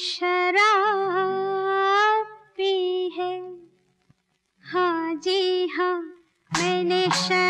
शराब पी है। हाँ जी हाँ मैंने शराब